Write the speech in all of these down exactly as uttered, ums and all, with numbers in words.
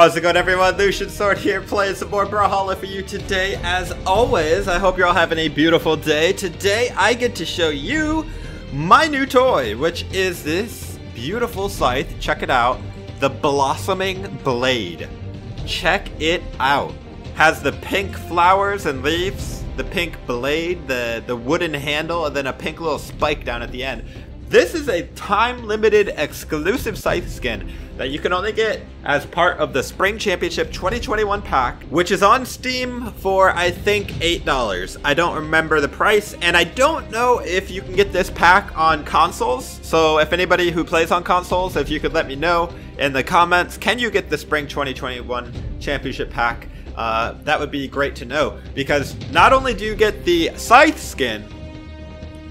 How's it going, everyone? Lucian Sword here, playing some more Brawlhalla for you today. As always, I hope you're all having a beautiful day. Today, I get to show you my new toy, which is this beautiful scythe. Check it out. The Blossoming Blade. Check it out. Has the pink flowers and leaves, the pink blade, the, the wooden handle, and then a pink little spike down at the end. This is a time-limited exclusive scythe skin that you can only get as part of the Spring Championship twenty twenty-one pack, which is on Steam for, I think, eight dollars. I don't remember the price, and I don't know if you can get this pack on consoles. So if anybody who plays on consoles, if you could let me know in the comments, can you get the Spring twenty twenty-one Championship pack? Uh, that would be great to know, because not only do you get the scythe skin,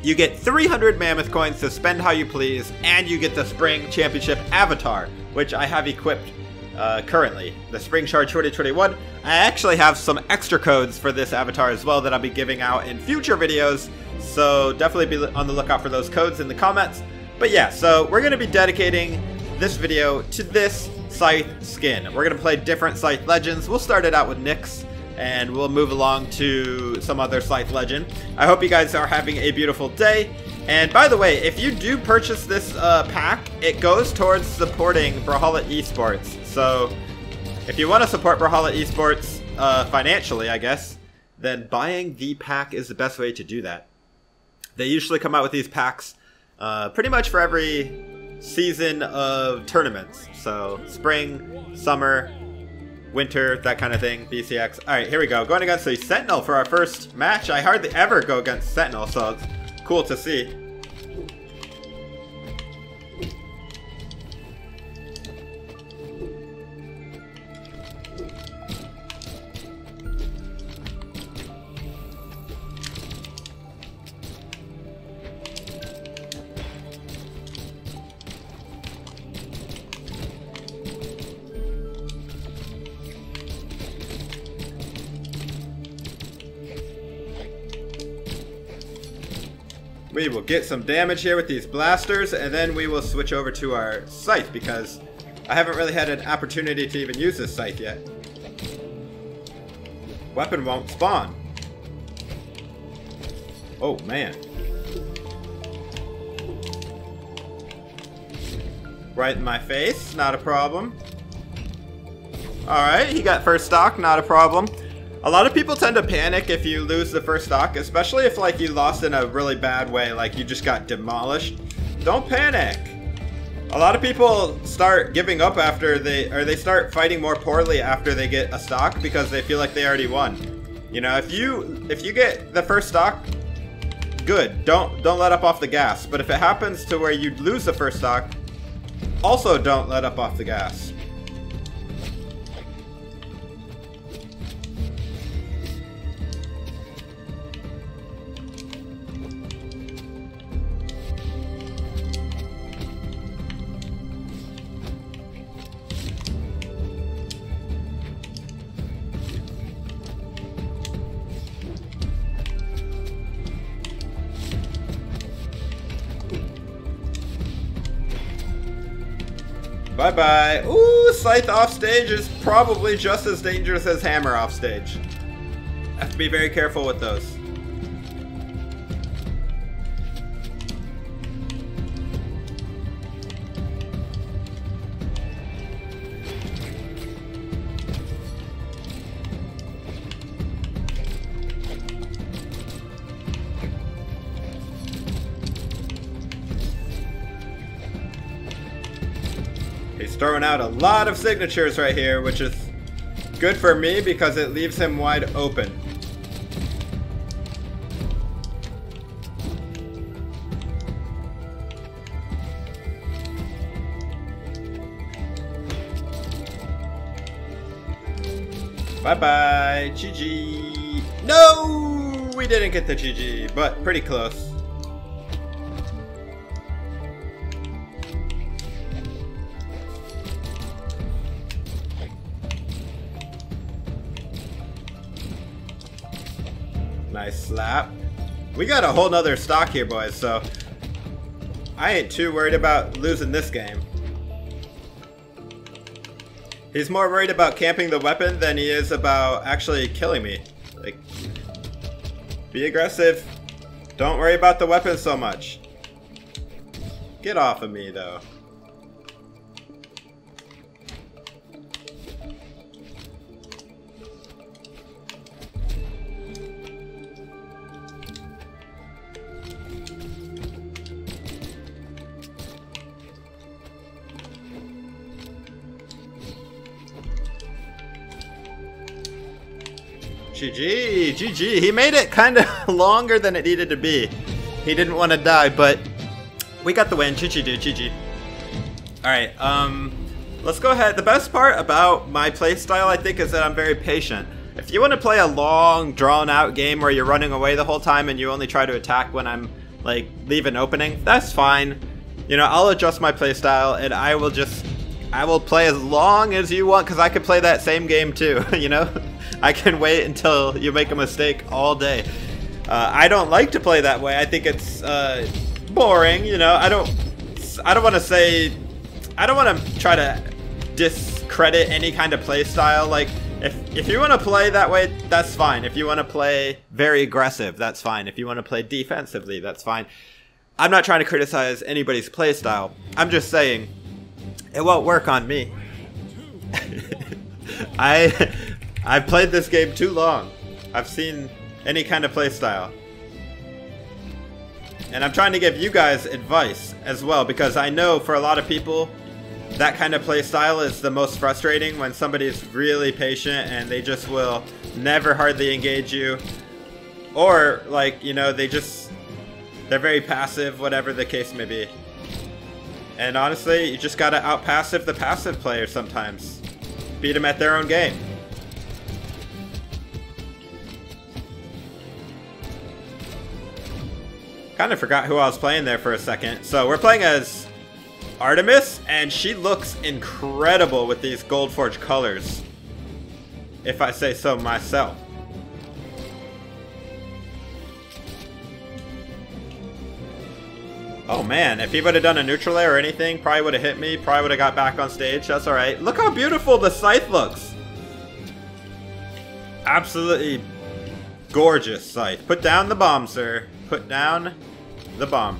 you get three hundred Mammoth Coins to spend how you please, and you get the Spring Championship Avatar, which I have equipped uh, currently. The Spring Shard twenty twenty-one. I actually have some extra codes for this avatar as well that I'll be giving out in future videos, so definitely be on the lookout for those codes in the comments. But yeah, so we're going to be dedicating this video to this scythe skin. We're going to play different scythe legends. We'll start it out with Nyx, and we'll move along to some other scythe legend. I hope you guys are having a beautiful day. And by the way, if you do purchase this uh, pack, it goes towards supporting Brawlhalla Esports. So if you want to support Brawlhalla Esports uh, financially, I guess, then buying the pack is the best way to do that. They usually come out with these packs uh, pretty much for every season of tournaments. So spring, summer, winter, that kind of thing, B C X. All right, here we go. Going against the Sentinel for our first match. I hardly ever go against Sentinel, so it's cool to see. We will get some damage here with these blasters, and then we will switch over to our scythe, because I haven't really had an opportunity to even use this scythe yet. Weapon won't spawn. Oh man. Right in my face, not a problem. Alright, he got first stock, not a problem. A lot of people tend to panic if you lose the first stock, especially if like you lost in a really bad way, like you just got demolished. Don't panic. A lot of people start giving up after they, or they start fighting more poorly after they get a stock, because they feel like they already won. You know, if you if you get the first stock, good. Don't don't let up off the gas. But if it happens to where you lose the first stock, also don't let up off the gas. Bye-bye. Ooh, scythe offstage is probably just as dangerous as hammer offstage. Have to be very careful with those. Throwing out a lot of signatures right here, which is good for me because it leaves him wide open. Bye-bye, G G. No, we didn't get the G G, but pretty close. Nice slap. We got a whole nother stock here, boys, so I ain't too worried about losing this game. He's more worried about camping the weapon than he is about actually killing me. Like, be aggressive. Don't worry about the weapon so much. Get off of me, though. G G, G G. He made it kind of longer than it needed to be. He didn't want to die, but we got the win. G G, dude. G G. Alright, um, let's go ahead. The best part about my playstyle, I think, is that I'm very patient. If you want to play a long, drawn-out game where you're running away the whole time and you only try to attack when I'm, like, leave an opening, that's fine. You know, I'll adjust my playstyle, and I will just... I will play as long as you want, because I could play that same game too, you know? I can wait until you make a mistake all day. Uh, I don't like to play that way. I think it's uh, boring, you know? I don't I don't want to say... I don't want to try to discredit any kind of play style. Like, if, if you want to play that way, that's fine. If you want to play very aggressive, that's fine. If you want to play defensively, that's fine. I'm not trying to criticize anybody's play style. I'm just saying... It won't work on me. I, I've played this game too long. I've seen any kind of playstyle. And I'm trying to give you guys advice as well, because I know for a lot of people, that kind of playstyle is the most frustrating, when somebody is really patient and they just will never hardly engage you. Or, like, you know, they just, they're very passive, whatever the case may be. And honestly, you just gotta out-passive the passive player sometimes. Beat them at their own game. Kinda forgot who I was playing there for a second. So we're playing as Artemis, and she looks incredible with these Goldforge colors. If I say so myself. Oh man, if he would have done a neutral air or anything, probably would have hit me, probably would have got back on stage. That's alright. Look how beautiful the scythe looks. Absolutely gorgeous scythe. Put down the bomb, sir. Put down the bomb.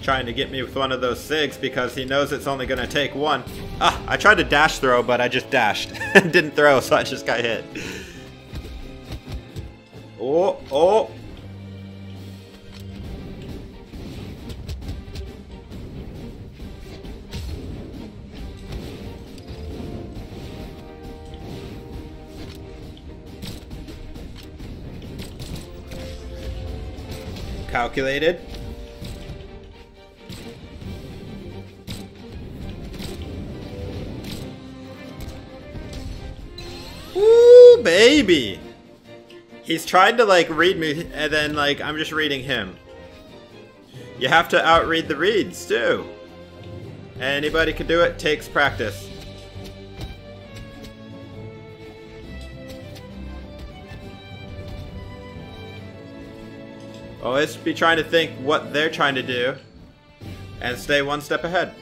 Trying to get me with one of those sigs because he knows it's only going to take one. Ah, I tried to dash throw, but I just dashed. Didn't throw, so I just got hit. Oh, oh. Calculated. Ooh, baby. He's trying to, like, read me, and then, like, I'm just reading him. You have to outread the reads, too. Anybody can do it. Takes practice. Always be trying to think what they're trying to do, and stay one step ahead.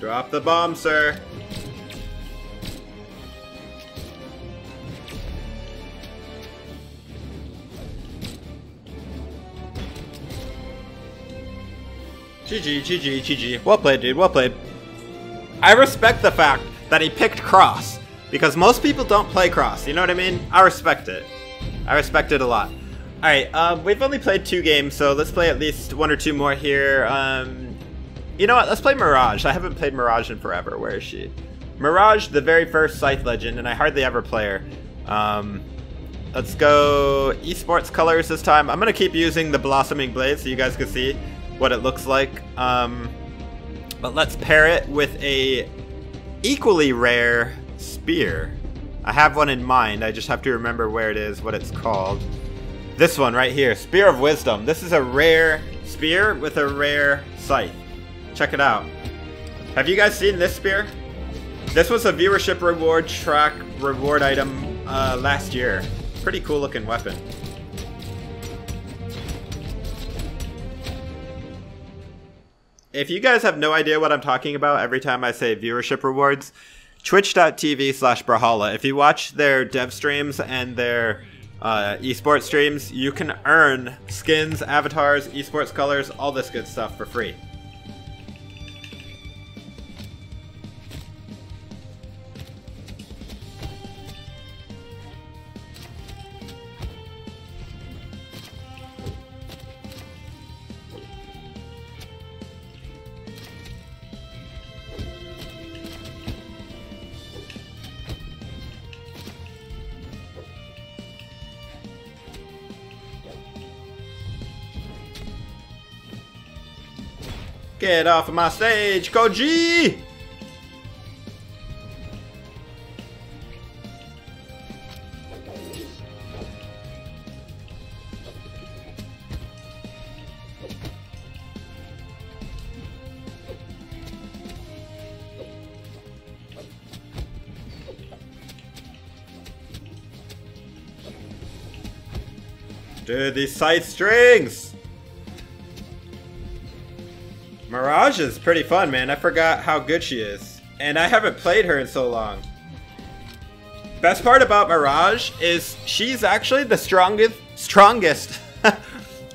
Drop the bomb, sir. G G, G G, G G. Well played, dude. Well played. I respect the fact that he picked Cross, because most people don't play Cross. You know what I mean? I respect it. I respect it a lot. Alright, um, we've only played two games, so let's play at least one or two more here. Um... You know what, let's play Mirage. I haven't played Mirage in forever. Where is she? Mirage, the very first Scythe Legend, and I hardly ever play her. Um, let's go esports colors this time. I'm going to keep using the Blossoming Blade so you guys can see what it looks like. Um, but let's pair it with a equally rare Spear. I have one in mind. I just have to remember where it is, what it's called. This one right here, Spear of Wisdom. This is a rare spear with a rare scythe. Check it out. Have you guys seen this spear? This was a viewership reward track reward item uh, last year. Pretty cool looking weapon. If you guys have no idea what I'm talking about every time I say viewership rewards, twitch dot t v slash Brawlhalla. If you watch their dev streams and their uh, esports streams, you can earn skins, avatars, esports colors, all this good stuff for free. Get off of my stage, Koji! Dude, these side strings! Mirage is pretty fun, man. I forgot how good she is. And I haven't played her in so long. Best part about Mirage is she's actually the strongest, strongest,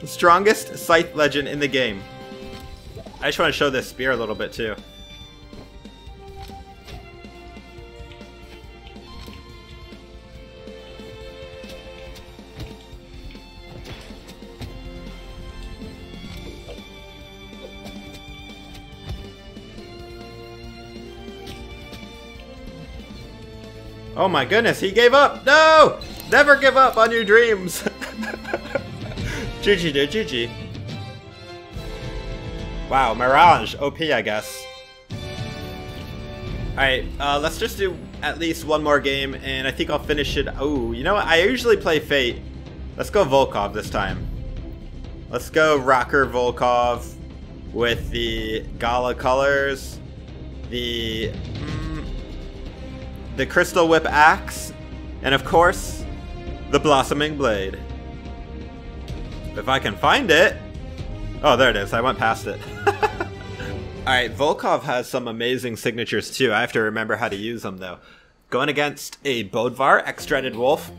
strongest scythe legend in the game. I just want to show this spear a little bit too. Oh my goodness, he gave up! No! Never give up on your dreams! G G dude, G G. Wow, Mirage, O P I guess. Alright, uh, let's just do at least one more game and I think I'll finish it. Oh, you know what? I usually play Fate. Let's go Volkov this time. Let's go Rocker Volkov with the Gala Colors, the... the Crystal Whip Axe, and of course, the Blossoming Blade. If I can find it. Oh, there it is. I went past it. Alright, Volkov has some amazing signatures too. I have to remember how to use them though. Going against a Bodvar, X-Dreaded Wolf.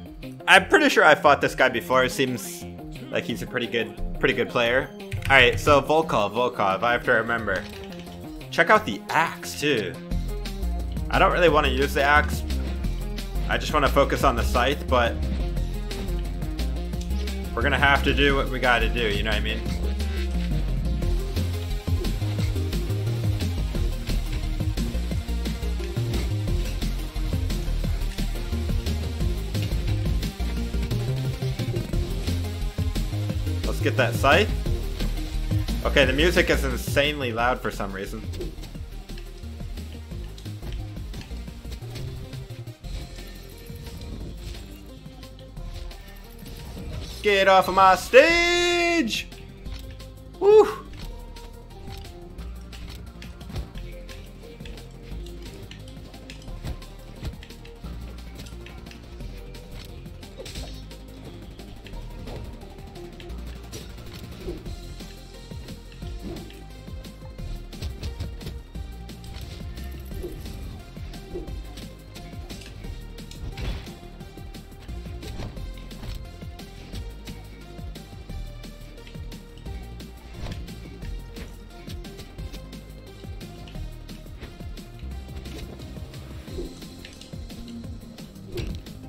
I'm pretty sure I fought this guy before. It seems like he's a pretty good, pretty good player. Alright, so Volkov, Volkov. I have to remember. Check out the axe too. I don't really want to use the axe. I just want to focus on the scythe, but we're gonna have to do what we gotta do, you know what I mean? Let's get that scythe. Okay, the music is insanely loud for some reason. Get off of my stage! Woo!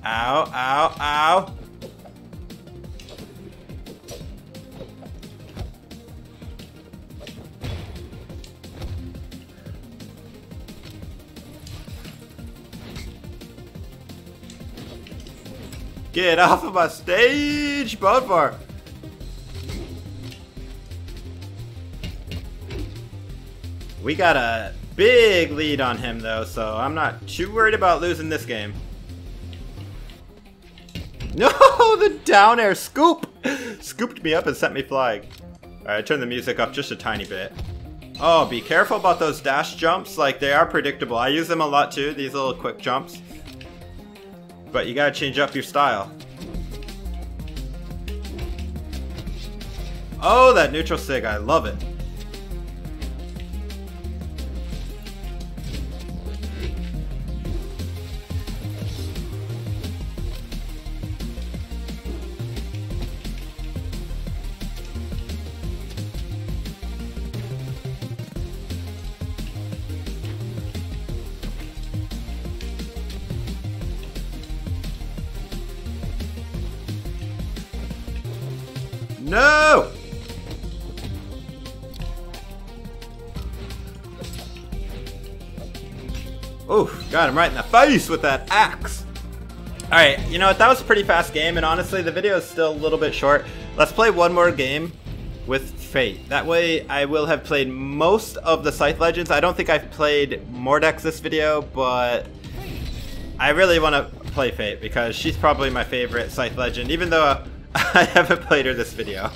Ow, ow, ow. Get off of my stage, Bodvar. We got a big lead on him though, so I'm not too worried about losing this game. No, the down air scoop! Scooped me up and sent me flying. Alright, I turned the music up just a tiny bit. Oh, be careful about those dash jumps. Like, they are predictable. I use them a lot too, these little quick jumps. But you gotta change up your style. Oh, that neutral sig, I love it. No! Oof, got him right in the face with that axe. Alright, you know what, that was a pretty fast game, and honestly, the video is still a little bit short. Let's play one more game with Fate. That way, I will have played most of the Scythe Legends. I don't think I've played more decks this video, but I really want to play Fate, because she's probably my favorite Scythe Legend, even though I haven't played her this video.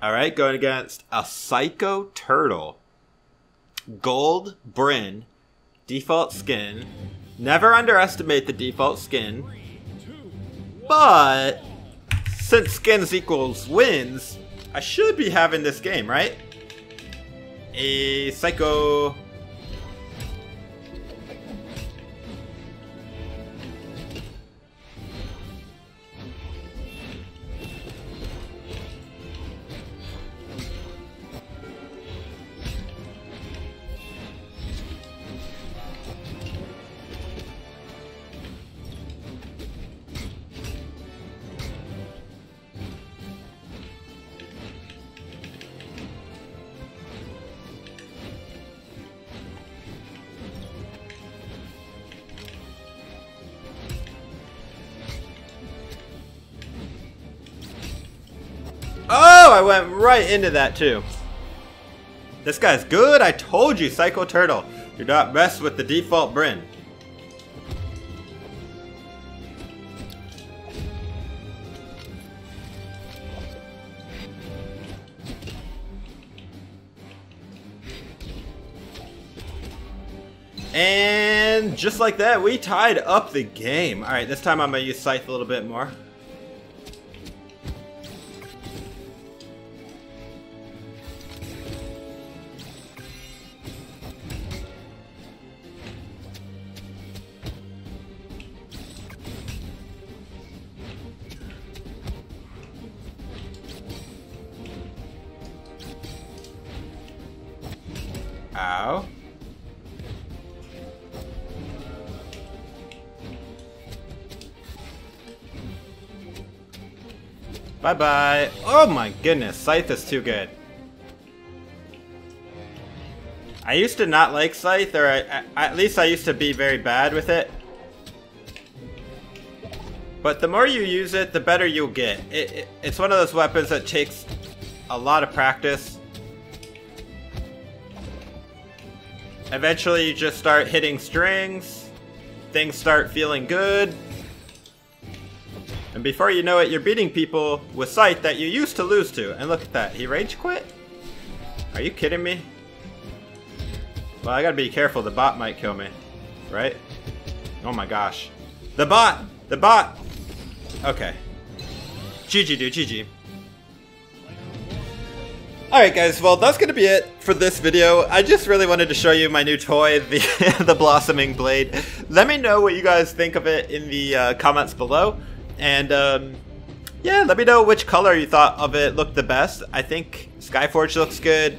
Alright, going against a Psycho Turtle. Gold Brin. Default skin. Never underestimate the default skin. But since skins equals wins, I should be having this game, right? A Psycho... I went right into that too. This guy's good. I told you, Psycho Turtle. Do not mess with the default Bryn. And just like that, we tied up the game. Alright, this time I'm going to use Scythe a little bit more. Ow. Bye bye. Oh my goodness, Scythe is too good. I used to not like Scythe, or I, I, at least I used to be very bad with it. But the more you use it, the better you'll get. It, it, it's one of those weapons that takes a lot of practice. Eventually you just start hitting strings, things start feeling good, and before you know it, you're beating people with Scythe that you used to lose to. And look at that, he rage quit? Are you kidding me? Well, I gotta be careful, the bot might kill me, right? Oh my gosh. The bot! The bot! Okay. G G dude, G G. Alright guys, well that's going to be it for this video. I just really wanted to show you my new toy, the, the Blossoming Blade. Let me know what you guys think of it in the uh, comments below. And um, yeah, let me know which color you thought of it looked the best. I think Skyforge looks good.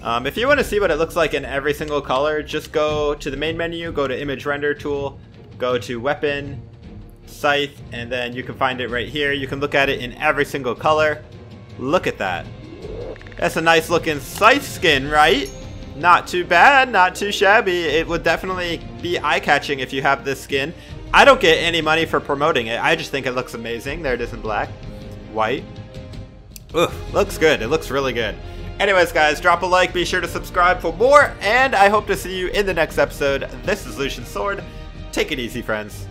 Um, if you want to see what it looks like in every single color, just go to the main menu, go to Image Render Tool, go to Weapon, Scythe, and then you can find it right here. You can look at it in every single color. Look at that. That's a nice looking Scythe skin, right? Not too bad, not too shabby. It would definitely be eye-catching if you have this skin. I don't get any money for promoting it. I just think it looks amazing. There it is in black, white. Oof, looks good. It looks really good. Anyways, guys, drop a like. Be sure to subscribe for more. And I hope to see you in the next episode. This is Lucian Sword. Take it easy, friends.